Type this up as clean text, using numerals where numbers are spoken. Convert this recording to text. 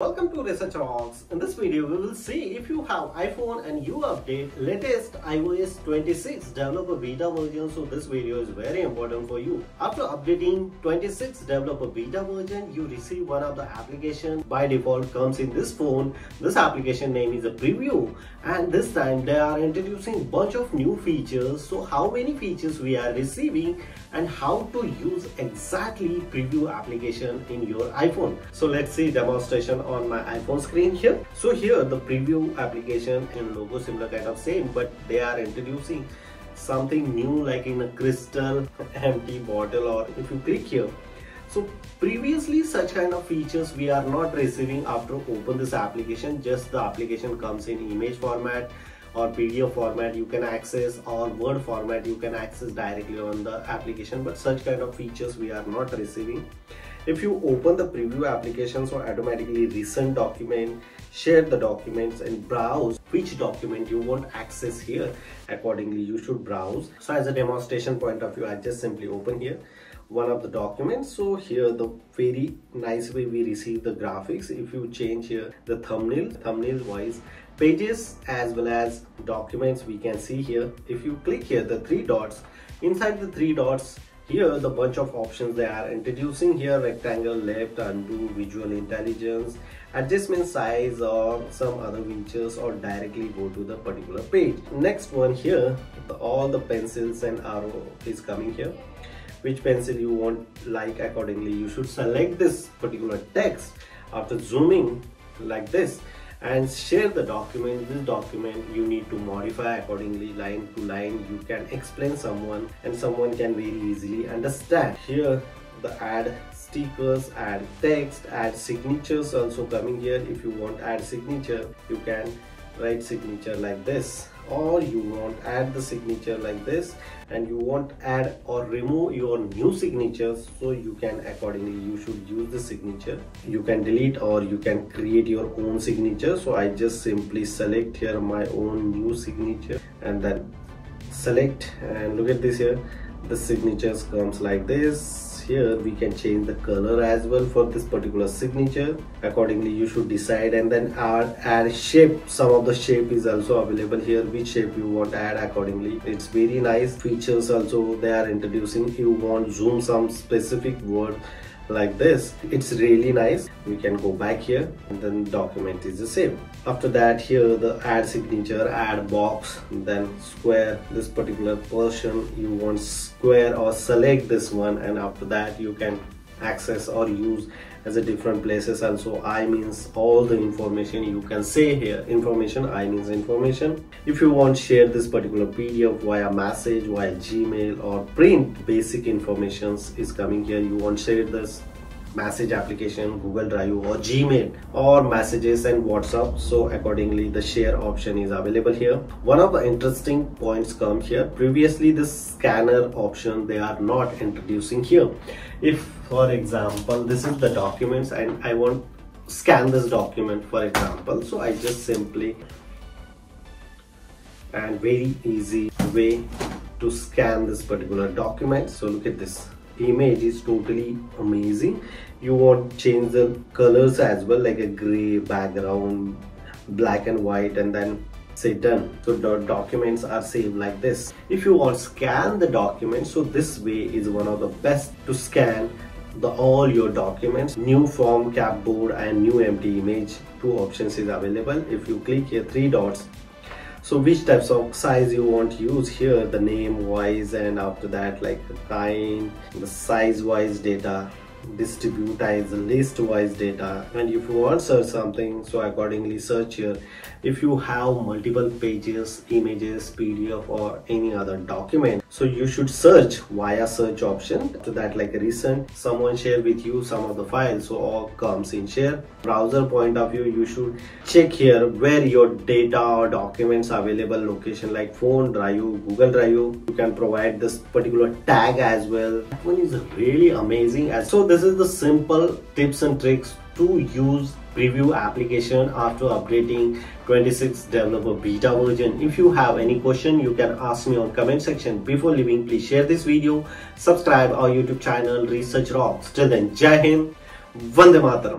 Welcome to Research Rocks. In this video, we will see if you have iPhone and you update latest iOS 26 developer beta version. So this video is very important for you. After updating 26 developer beta version, you receive one of the application by default comes in this phone. This application name is a preview, and this time they are introducing bunch of new features. So how many features we are receiving and how to use exactly preview application in your iPhone. So let's see demonstration on my iPhone screen here. So here the preview application and logo similar kind of same, but they are introducing something new like in a crystal empty bottle, or if you click here. So previously such kind of features we are not receiving after open this application. Just the application comes in image format or PDF format you can access, or Word format you can access directly on the application, but such kind of features we are not receiving. If you open the preview application, so automatically recent document, share the documents and browse which document you want access here. Accordingly, you should browse. So as a demonstration point of view, I just simply open here one of the documents. So here the very nice way we receive the graphics. If you change here the thumbnail wise pages as well as documents, we can see here. If you click here the three dots, inside the three dots here the bunch of options they are introducing here: rectangle, left, undo, visual intelligence, adjustment size, or some other features, or directly go to the particular page. Next one here, all the pencils and arrow is coming here. Which pencil you want, like accordingly you should select this particular text after zooming like this and share the document. This document you need to modify accordingly, line to line you can explain someone and someone can very easily understand. Here the add stickers, add text, add signatures also coming here. If you want add signature, you can write signature like this, or you want add the signature like this, and you want add or remove your new signatures, so you can accordingly you should use the signature. You can delete or you can create your own signature. So I just simply select here my own new signature and then select, and look at this here, the signatures comes like this. Here we can change the color as well for this particular signature. Accordingly you should decide, and then add shape. Some of the shape is also available here, which shape you want add accordingly. It's very nice features also they are introducing. You want zoom some specific word like this, it's really nice. We can go back here and then document is the same. After that here the add signature, add box, then square. This particular portion you want square, or select this one, and after that you can access or use as a different places. Also I means all the information you can say here, information I means information. If you want share this particular PDF via message, via Gmail, or print, basic informations is coming here. You want share this message application, Google Drive or Gmail, or messages and WhatsApp. So accordingly the share option is available here. One of the interesting points come here. Previously this scanner option they are not introducing here. If for example this is the documents and I want scan this document for example, so I just simply, and very easy way to scan this particular document. So look at this, image is totally amazing. You want change the colors as well, like a gray background, black and white, and then say done. So the documents are saved like this. If you want scan the document, so this way is one of the best to scan all your documents. New form, clipboard, and new empty image, two options is available. If you click here three dots, so which types of size you want to use here, the name wise, and after that like the kind, the size wise data, distribute as list wise data. And if you want search something, so accordingly search here. If you have multiple pages, images, PDF, or any other document, so you should search via search option. After that like a recent, someone share with you some of the files, so all comes in share. Browser point of view, you should check here where your data or documents available location, like phone, Drive, Google Drive. You can provide this particular tag as well. That one is really amazing. And so this is the simple tips and tricks to use preview application after updating 26 developer beta version. If you have any question, you can ask me on comment section. Before leaving, please share this video, subscribe our YouTube channel Research Rocks. Till then, Jai Hind, Vande Mataram.